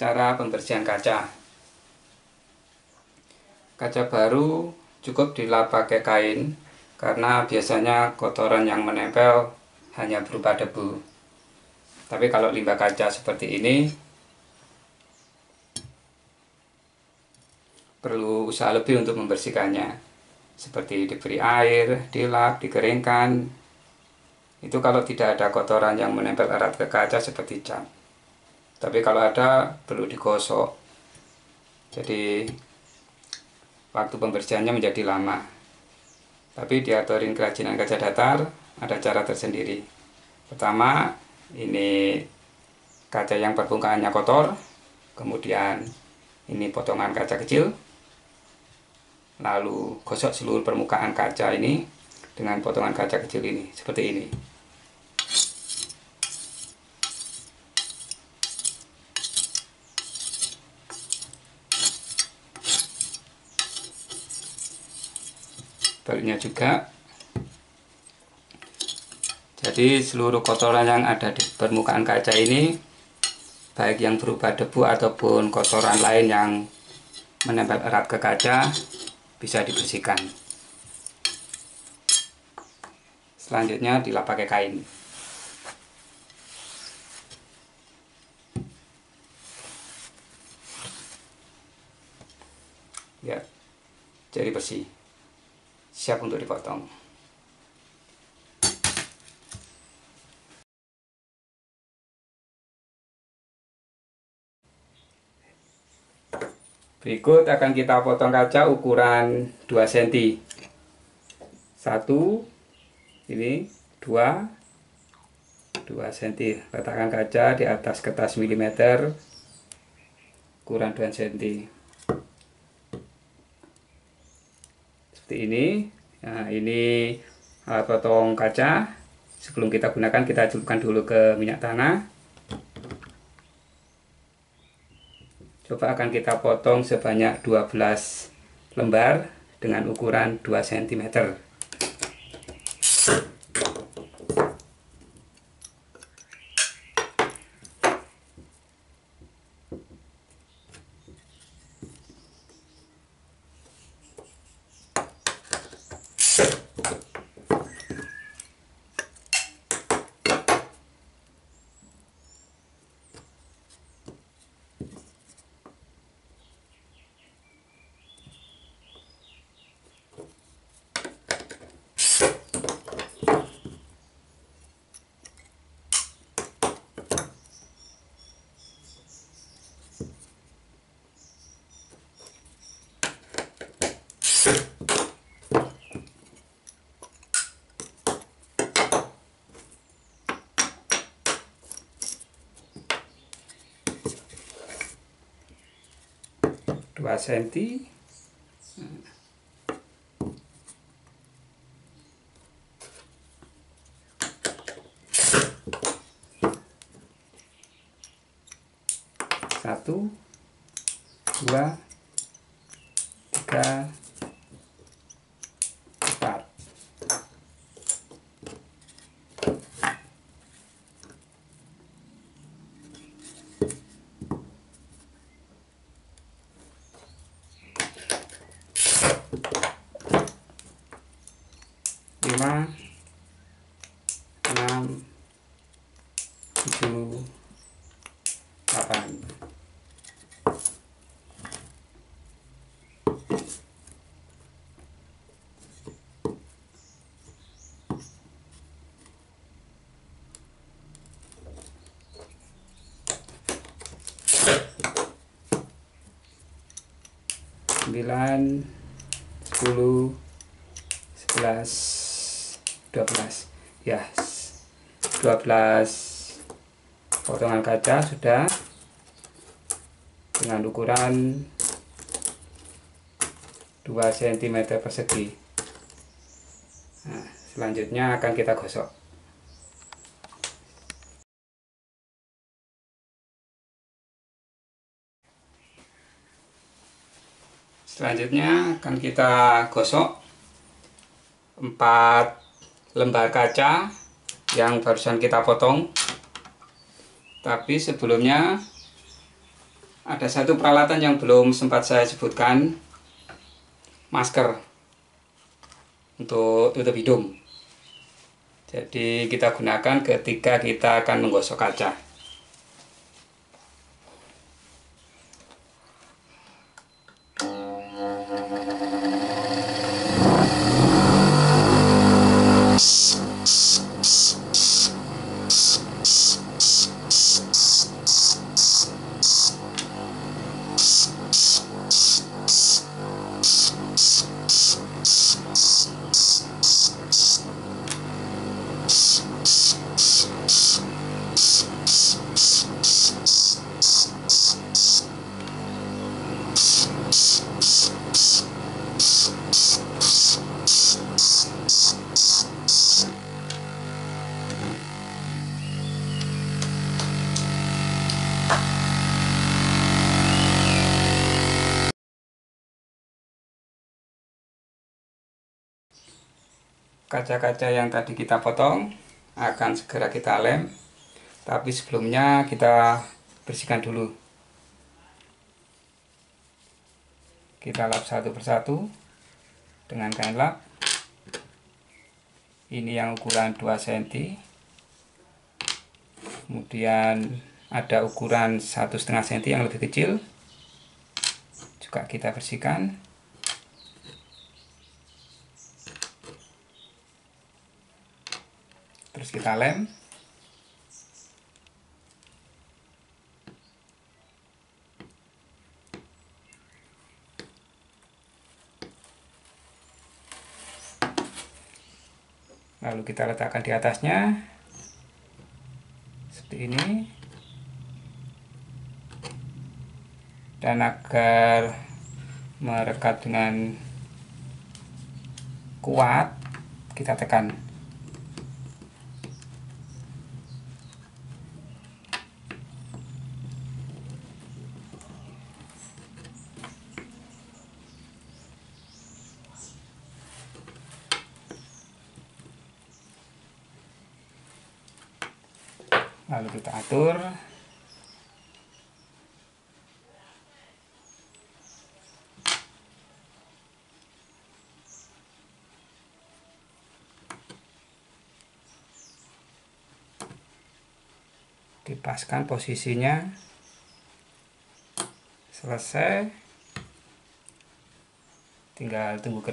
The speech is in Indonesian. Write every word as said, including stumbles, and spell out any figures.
Cara pembersihan kaca. Kaca baru cukup dilap pakai kain, karena biasanya kotoran yang menempel hanya berupa debu. Tapi kalau limbah kaca seperti ini, perlu usaha lebih untuk membersihkannya. Seperti diberi air, dilap, dikeringkan. Itu kalau tidak ada kotoran yang menempel erat ke kaca seperti cat. Tapi kalau ada, perlu digosok. Jadi, waktu pembersihannya menjadi lama. Tapi Dyartorin kerajinan kaca datar ada cara tersendiri. Pertama, ini kaca yang permukaannya kotor, kemudian ini potongan kaca kecil, lalu gosok seluruh permukaan kaca ini dengan potongan kaca kecil ini, seperti ini. Baliknya juga, jadi seluruh kotoran yang ada di permukaan kaca ini, baik yang berupa debu ataupun kotoran lain yang menempel erat ke kaca, bisa dibersihkan. Selanjutnya dilap pakai kain. Ya, jadi bersih. Siap untuk dipotong. Berikut akan kita potong kaca ukuran dua sentimeter. Satu, ini dua, dua senti. Letakkan kaca di atas kertas milimeter, ukuran dua sentimeter. Ini, nah ini alat potong kaca. Sebelum kita gunakan, kita celupkan dulu ke minyak tanah. Coba akan kita potong sebanyak dua belas lembar dengan ukuran dua sentimeter. dua sentimeter. Satu, dua, tiga, empat. lima, enam, tujuh, delapan. sembilan, sepuluh, sebelas, dua belas. Ya, dua belas potongan kaca sudah dengan ukuran dua sentimeter persegi. Nah, selanjutnya akan kita gosok. Selanjutnya akan kita gosok empat lembar kaca yang barusan kita potong. Tapi sebelumnya ada satu peralatan yang belum sempat saya sebutkan, masker untuk tutup hidung. Jadi kita gunakan ketika kita akan menggosok kaca. Kaca-kaca yang tadi kita potong akan segera kita lem, tapi sebelumnya kita bersihkan dulu. Kita lap satu persatu dengan kain lap. Ini yang ukuran dua sentimeter, kemudian ada ukuran satu setengah sentimeter yang lebih kecil, juga kita bersihkan. Terus kita lem. Lalu kita letakkan di atasnya seperti ini. Dan agar merekat dengan kuat, kita tekan. Lalu kita atur. Dipaskan posisinya. Selesai. Tinggal tunggu kering.